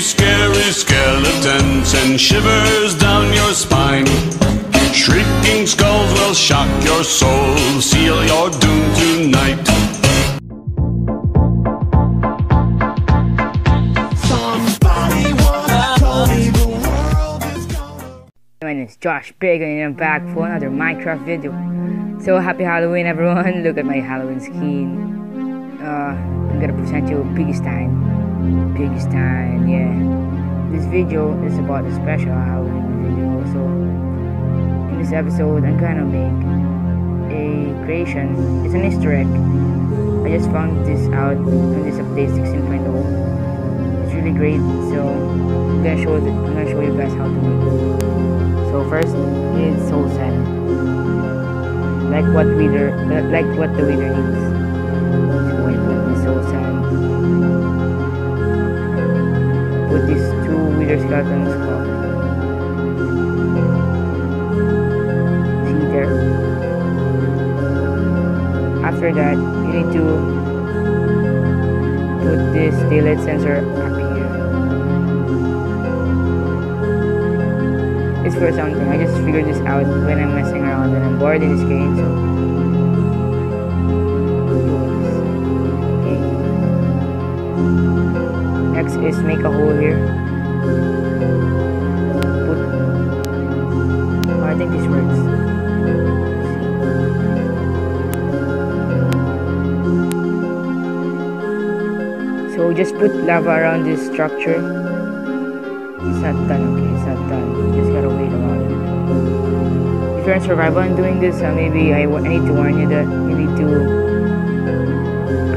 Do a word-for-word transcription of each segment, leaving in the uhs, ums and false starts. scary skeletons and shivers down your spine. Shrieking skulls will shock your soul, seal your doom tonight. Somebody wanna tell me the world is gone. My name is Josh Big and I'm back for another Minecraft video. So happy Halloween everyone, look at my Halloween skin. Uh, I'm gonna present you Piggystein. Piggystein, yeah. This video is about the special Halloween video, so in this episode I'm gonna make a creation. It's an Easter egg. I just found this out on this update sixteen point oh. It's really great, so I'm gonna show the, I'm gonna show you guys how to make it. So first, you need soul sand, like what reader, like what the reader needs. So I put the soul sand. Put these two wither skeletons up. See there. After that, you need to put this daylight sensor up here. It's for something. I just figured this out when I'm messing around and I'm bored in this game. So. Next is make a hole here. Put, oh, I think this works. So just put lava around this structure. It's not done, okay, it's not done. You just gotta wait a while. If you're in survival and doing this, uh, maybe I, I need to warn you that you need to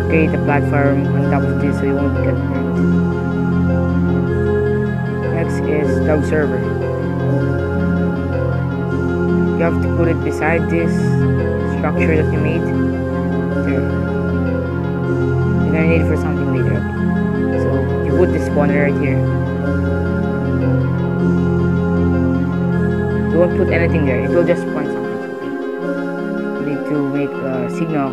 create a platform on top of this so you won't get hurt. Next is the observer. You have to put it beside this structure that you made. There. You're gonna need it for something later. So you put the spawner right here. You won't put anything there, it will just spawn something. You need to make a signal.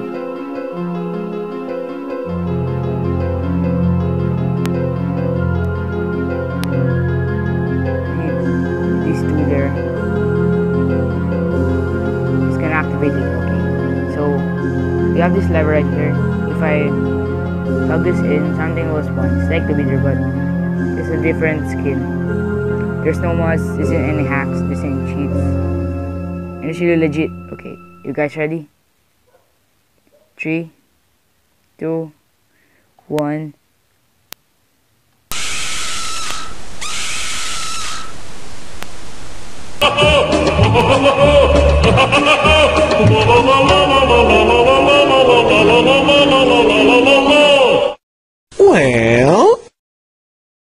You have this lever right here. If I plug this in, something will spawn. It's like the wither, but it's a different skin. There's no mods, this isn't any hacks, this isn't cheats. And it's really legit. Okay, you guys ready? Three, two, one.